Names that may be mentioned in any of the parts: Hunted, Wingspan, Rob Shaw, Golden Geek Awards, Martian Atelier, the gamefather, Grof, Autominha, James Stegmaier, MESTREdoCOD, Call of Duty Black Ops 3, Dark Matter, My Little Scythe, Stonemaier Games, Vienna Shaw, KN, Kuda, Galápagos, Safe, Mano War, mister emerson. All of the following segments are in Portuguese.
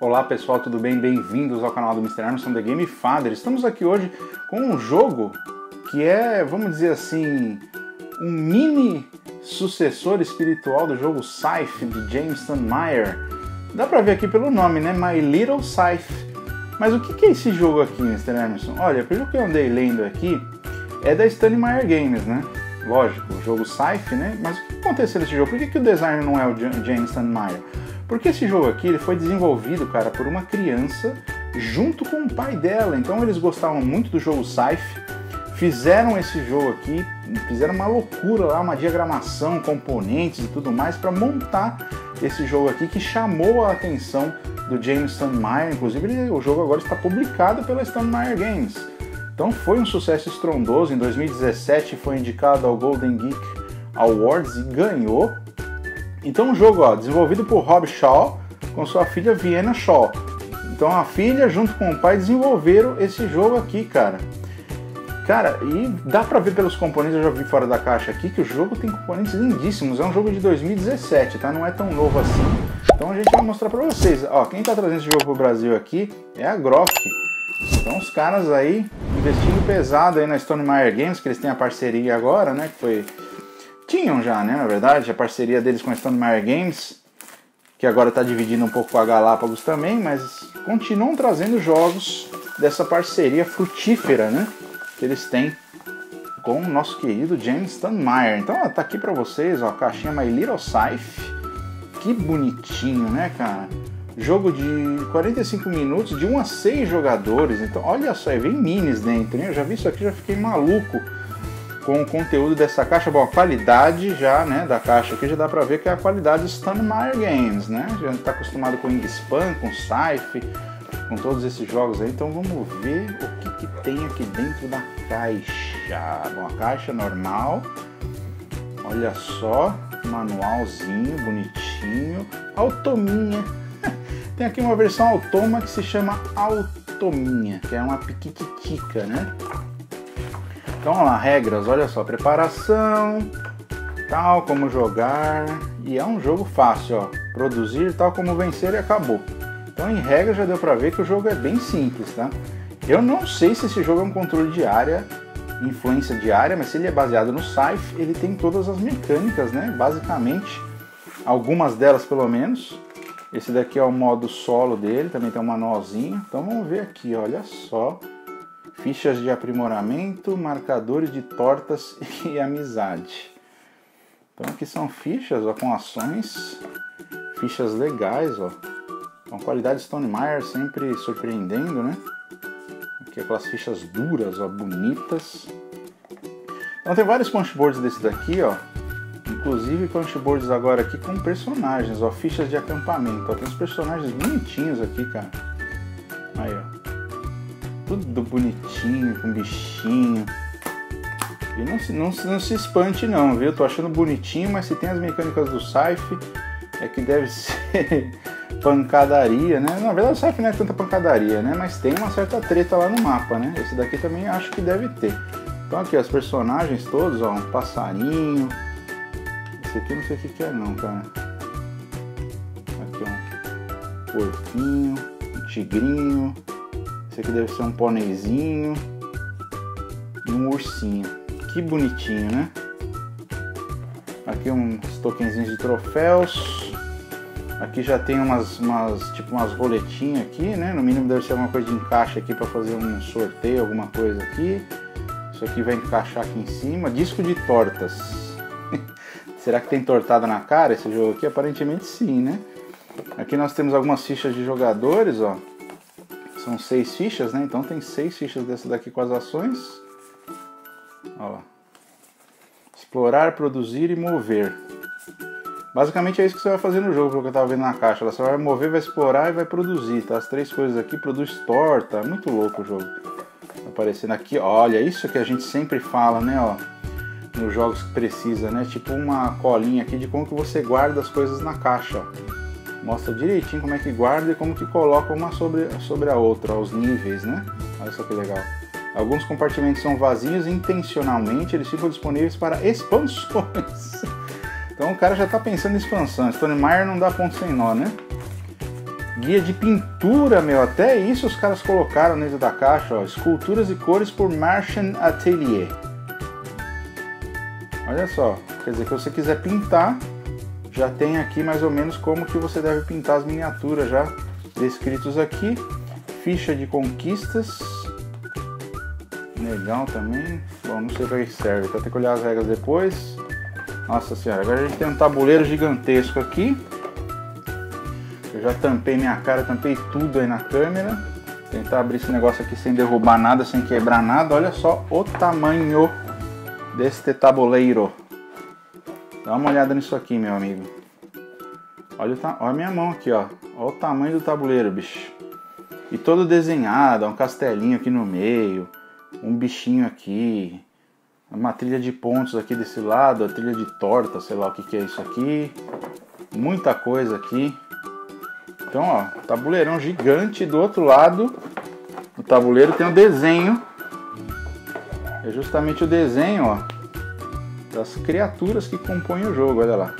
Olá pessoal, tudo bem? Bem-vindos ao canal do Mister Emerson, The Game Father. Estamos aqui hoje com um jogo que é, vamos dizer assim, um mini sucessor espiritual do jogo Safe, de James Stegmaier. Dá pra ver aqui pelo nome, né? My Little Scythe. Mas o que é esse jogo aqui, Mister Emerson? Olha, pelo que eu andei lendo aqui, é da Stonemaier Games, né? Lógico, o jogo Safe, né? Mas o que aconteceu nesse jogo? Por que o design não é o James Stegmaier? Porque esse jogo aqui ele foi desenvolvido, cara, por uma criança junto com o pai dela. Então eles gostavam muito do jogo Safe, fizeram esse jogo aqui, fizeram uma loucura lá, uma diagramação, componentes e tudo mais para montar esse jogo aqui que chamou a atenção do James Stegmaier. Inclusive o jogo agora está publicado pela Stonemaier Games. Então foi um sucesso estrondoso. Em 2017 foi indicado ao Golden Geek Awards e ganhou. Então um jogo, ó, desenvolvido por Rob Shaw com sua filha Vienna Shaw. Então a filha junto com o pai desenvolveram esse jogo aqui, cara. Cara, e dá pra ver pelos componentes, eu já vi fora da caixa aqui, que o jogo tem componentes lindíssimos. É um jogo de 2017, tá? Não é tão novo assim. Então a gente vai mostrar pra vocês. Ó, quem tá trazendo esse jogo pro Brasil aqui é a Grof. Então os caras aí investindo pesado aí na Stonemaier Games, que eles têm a parceria agora, né? Que foi... Tinham já, né, na verdade, a parceria deles com a Stonemaier Games, que agora está dividindo um pouco com a Galápagos também, mas continuam trazendo jogos dessa parceria frutífera, né, que eles têm com o nosso querido James Stegmaier. Então, ó, tá aqui para vocês, ó, a caixinha My Little Scythe. Que bonitinho, né, cara? Jogo de 45 minutos, de 1 a 6 jogadores. Então, olha só, vem minis dentro, né? Eu já vi isso aqui, já fiquei maluco com o conteúdo dessa caixa. Bom, a qualidade já, né, da caixa aqui já dá pra ver que é a qualidade do Stonemaier Games, né? Já tá acostumado com Wingspan, com Safe, com todos esses jogos aí. Então vamos ver o que tem aqui dentro da caixa. Bom, a caixa normal, olha só, manualzinho, bonitinho. Autominha. Tem aqui uma versão automa que se chama Autominha, que é uma piquitica, né? Então, olha lá, regras, olha só, preparação, tal como jogar, e é um jogo fácil, ó, produzir, tal como vencer e acabou. Então, em regra, já deu pra ver que o jogo é bem simples, tá? Eu não sei se esse jogo é um controle de área, influência de área, mas se ele é baseado no Safe, ele tem todas as mecânicas, né, basicamente, algumas delas pelo menos. Esse daqui é o modo solo dele, também tem um manualzinho, então vamos ver aqui, olha só. Fichas de aprimoramento, marcadores de tortas e amizade. Então aqui são fichas, ó, com ações, fichas legais, ó. Com qualidade Stonemaier, sempre surpreendendo, né? Aqui aquelas fichas duras, ó, bonitas. Então tem vários punchboards desse daqui, ó. Inclusive punchboards agora aqui com personagens, ó, fichas de acampamento. Ó, tem uns personagens bonitinhos aqui, cara. Aí, ó. Tudo bonitinho, com bichinho. E não se espante não, viu? Tô achando bonitinho, mas se tem as mecânicas do Safe, é que deve ser pancadaria, né? Na verdade o Safe não é tanta pancadaria, né? Mas tem uma certa treta lá no mapa, né? Esse daqui também acho que deve ter. Então aqui, ó, os personagens todos, ó, um passarinho. Esse aqui eu não sei o que é não, cara. Aqui, ó, um porquinho, um tigrinho. Esse aqui deve ser um pôneizinho e um ursinho. Que bonitinho, né? Aqui uns tokenzinhos de troféus. Aqui já tem umas roletinhas aqui, né? No mínimo deve ser alguma coisa de encaixe aqui para fazer um sorteio, alguma coisa aqui. Isso aqui vai encaixar aqui em cima. Disco de tortas. Será que tem tortada na cara esse jogo aqui? Aparentemente sim, né? Aqui nós temos algumas fichas de jogadores, ó. São 6 fichas, né? Então tem 6 fichas dessa daqui com as ações. Olha lá. Explorar, produzir e mover. Basicamente é isso que você vai fazer no jogo, pelo que eu tava vendo na caixa. Você vai mover, vai explorar e vai produzir, tá? As 3 coisas aqui, produz torta. Muito louco o jogo. Tá aparecendo aqui, olha, isso que a gente sempre fala, né, ó. Nos jogos que precisa, né? Tipo uma colinha aqui de como que você guarda as coisas na caixa, ó. Mostra direitinho como é que guarda e como que coloca uma sobre a outra, os níveis, né? Olha só que legal. Alguns compartimentos são vazios intencionalmente, eles ficam disponíveis para expansões. Então o cara já tá pensando em expansão. Stonemaier não dá ponto sem nó, né? Guia de pintura, meu, até isso os caras colocaram dentro da caixa, ó. Esculturas e cores por Martian Atelier. Olha só, quer dizer que se você quiser pintar, já tem aqui mais ou menos como que você deve pintar as miniaturas já descritos aqui. Ficha de conquistas. Legal também. Bom, não sei para que serve, vou ter que olhar as regras depois. Nossa senhora, agora a gente tem um tabuleiro gigantesco aqui. Eu já tampei minha cara, tampei tudo aí na câmera. Vou tentar abrir esse negócio aqui sem derrubar nada, sem quebrar nada. Olha só o tamanho deste tabuleiro. Dá uma olhada nisso aqui, meu amigo. Olha, olha a minha mão aqui, ó. Olha o tamanho do tabuleiro, bicho. E todo desenhado, um castelinho aqui no meio, um bichinho aqui, uma trilha de pontos aqui desse lado, a trilha de torta, sei lá o que que é isso aqui. Muita coisa aqui. Então, ó, tabuleirão gigante. Do outro lado do tabuleiro tem um desenho. É justamente o desenho, ó, das criaturas que compõem o jogo, olha lá.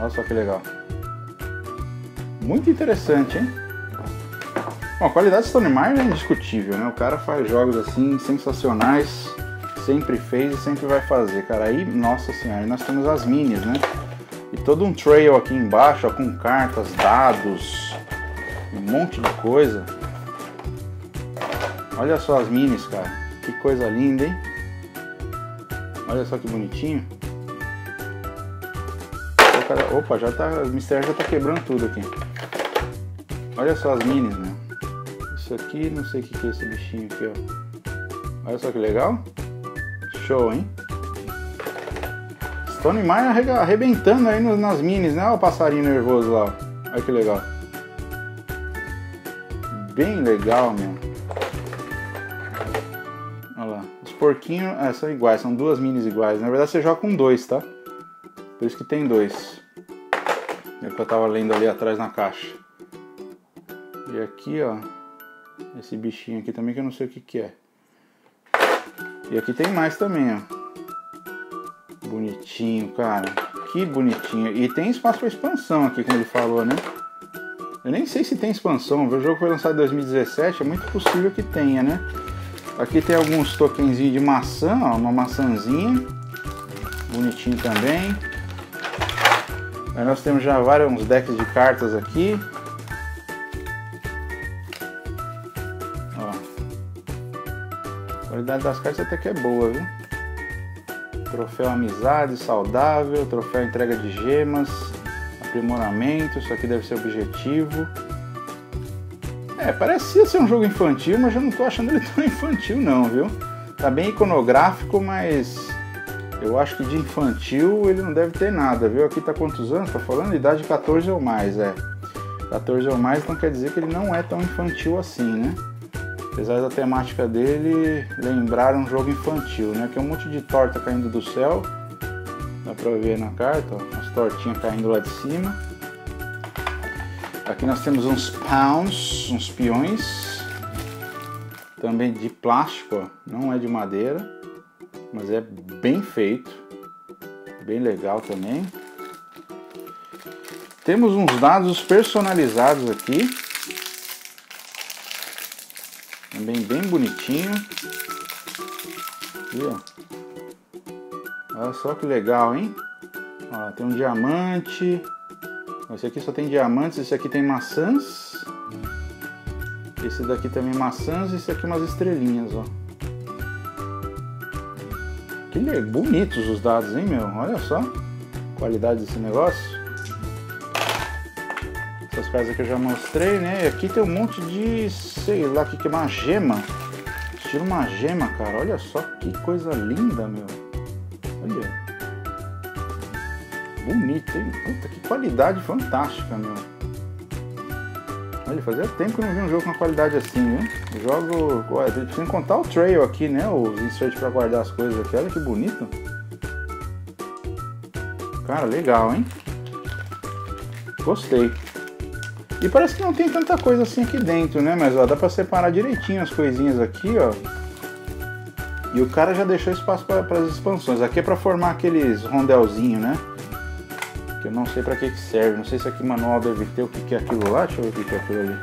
Olha só que legal. Muito interessante, hein? Bom, a qualidade do Stonemaier é indiscutível, né? O cara faz jogos assim, sensacionais. Sempre fez e sempre vai fazer, cara. Aí, nossa senhora, aí nós temos as minis, né? E todo um trail aqui embaixo, ó, com cartas, dados, um monte de coisa. Olha só as minis, cara. Que coisa linda, hein? Olha só que bonitinho. Opa, já tá, as mistérias já tá quebrando tudo aqui. Olha só as minis, né? Isso aqui, não sei o que é esse bichinho aqui, ó. Olha só que legal. Show, hein? Stonemaier arrebentando aí nas minis, né? Olha o passarinho nervoso lá. Olha que legal. Bem legal, meu. Olha lá. Os porquinhos são iguais, são duas minis iguais. Na verdade você joga com dois, tá? Por isso que tem dois. É o que eu tava lendo ali atrás na caixa. E aqui, ó. Esse bichinho aqui também que eu não sei o que que é. E aqui tem mais também, ó. Bonitinho, cara. Que bonitinho. E tem espaço para expansão aqui, como ele falou, né? Eu nem sei se tem expansão. O jogo foi lançado em 2017. É muito possível que tenha, né? Aqui tem alguns tokenzinhos de maçã, ó. Uma maçãzinha. Bonitinho também. Aí nós temos já vários decks de cartas aqui. Ó. A qualidade das cartas até que é boa, viu? Troféu amizade, saudável, troféu entrega de gemas, aprimoramento, isso aqui deve ser objetivo. É, parecia ser um jogo infantil, mas eu não tô achando ele tão infantil não, viu? Tá bem iconográfico, mas eu acho que de infantil ele não deve ter nada, viu? Aqui tá quantos anos? Tá falando? Idade de 14 ou mais, é. 14 ou mais, então quer dizer que ele não é tão infantil assim, né? Apesar da temática dele lembrar um jogo infantil, né? Que é um monte de torta caindo do céu. Dá pra ver na carta, ó, as tortinhas caindo lá de cima. Aqui nós temos uns pounds, uns peões. Também de plástico, ó. Não é de madeira, mas é bem feito. Bem legal também. Temos uns dados personalizados aqui. Também bem bonitinho. Aqui, ó. Olha só que legal, hein? Ó, tem um diamante. Esse aqui só tem diamantes. Esse aqui tem maçãs. Esse daqui também maçãs. Esse aqui umas estrelinhas, ó. Que bonitos os dados, hein, meu? Olha só a qualidade desse negócio. Essas casas que eu já mostrei, né? E aqui tem um monte de, sei lá, que é uma gema. Tira uma gema, cara. Olha só que coisa linda, meu. Olha. Bonito, hein? Puta, que qualidade fantástica, meu. Olha, fazia tempo que eu não vi um jogo com uma qualidade assim, viu? Eu jogo... Tem que contar o trail aqui, né? Os insert pra guardar as coisas aqui. Olha que bonito. Cara, legal, hein? Gostei. E parece que não tem tanta coisa assim aqui dentro, né? Mas ó, dá pra separar direitinho as coisinhas aqui, ó. E o cara já deixou espaço para as expansões. Aqui é pra formar aqueles rondelzinhos, né? eu não sei pra que serve. Não sei se aqui manual deve ter o que é aquilo lá. Deixa eu ver o que é aquilo ali.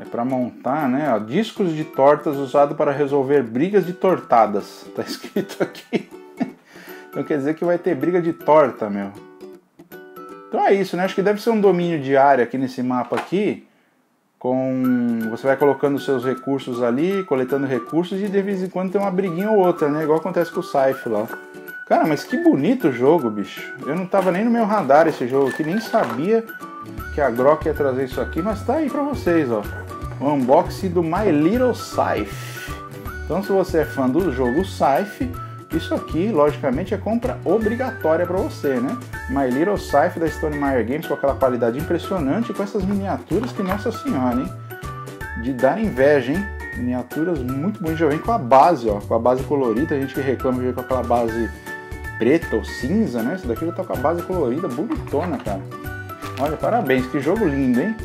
É pra montar, né? Ó, discos de tortas usado para resolver brigas de tortadas. Tá escrito aqui. Então quer dizer que vai ter briga de torta, meu. Então é isso, né? Acho que deve ser um domínio de área aqui nesse mapa aqui. Com... você vai colocando seus recursos ali, coletando recursos e de vez em quando tem uma briguinha ou outra, né? Igual acontece com o Safe lá. Cara, mas que bonito o jogo, bicho. Eu não tava nem no meu radar esse jogo aqui, nem sabia que a Grof ia trazer isso aqui, mas tá aí pra vocês, ó. O unboxing do My Little Scythe. Então se você é fã do jogo Scythe, isso aqui, logicamente, é compra obrigatória pra você, né? My Little Scythe da Stonemaier Games, com aquela qualidade impressionante, com essas miniaturas que, nossa senhora, hein? De dar inveja, hein? Miniaturas muito bonitas, já vem com a base, ó. Com a base colorida, a gente que reclama de ver com aquela base preta ou cinza, né? Isso daqui já tá com a base colorida, bonitona, cara. Olha, parabéns, que jogo lindo, hein?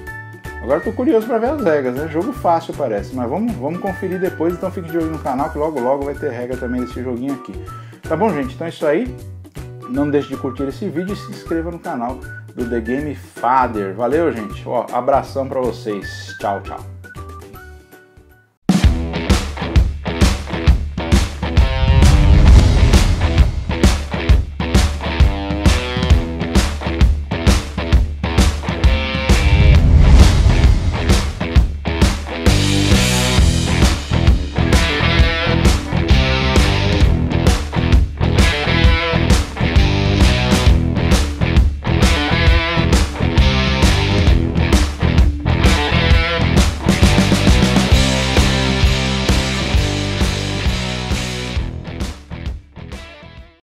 Agora tô curioso pra ver as regras, né? Jogo fácil parece, mas vamos conferir depois, então fique de olho no canal que logo logo vai ter regra também desse joguinho aqui. Tá bom, gente? Então é isso aí. Não deixe de curtir esse vídeo e se inscreva no canal do The Game Father. Valeu, gente! Ó, abração pra vocês. Tchau, tchau!